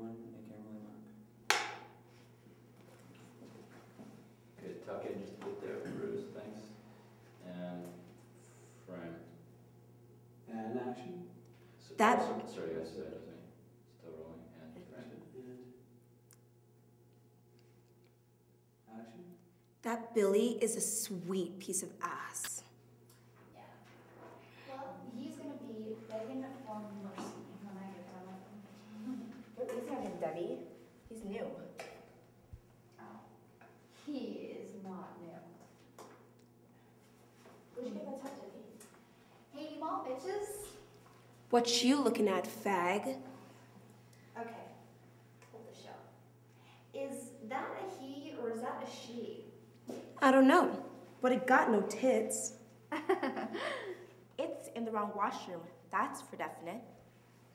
one I can't really mark. Good, tuck in just a bit there, Bruce, thanks. And frame. And action. So, that. Oh, sorry, I said it. Still rolling. And frame. And action. That Billy is a sweet piece of ass. Yeah. Well, he's gonna be begging for mercy when I get done with him. He's not in Debbie. He's new. Oh. He is not new. We should give a touch to Debbie. Hey, you all bitches? What you looking at, fag? Okay. Hold the show. Is that a he or is that a she? I don't know, but it got no tits. It's in the wrong washroom, that's for definite.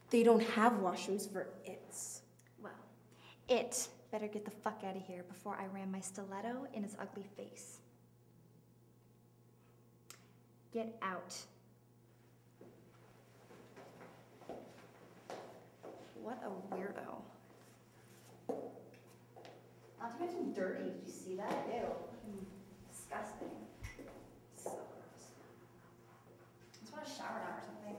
They don't have washrooms for its. Well, it better get the fuck out of here before I ram my stiletto in its ugly face. Get out. What a weirdo. Not to mention dirty, did you see that? Ew. Disgusting. So gross. I just want to shower now or something.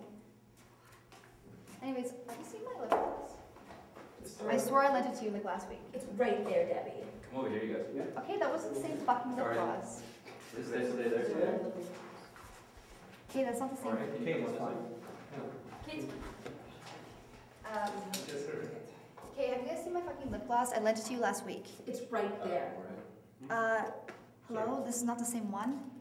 Anyways, have you seen my lip gloss? I swore I lent it to you like last week. It's right there, Debbie. Come over here, you guys. Yeah. Okay, that wasn't the same fucking lip gloss. Is this there? Okay, that's not the same. Alright, Kate, what's on? Kate. Yes, sir. Okay, have you guys seen my fucking lip gloss? I lent it to you last week. It's right there. Hello? This is not the same one?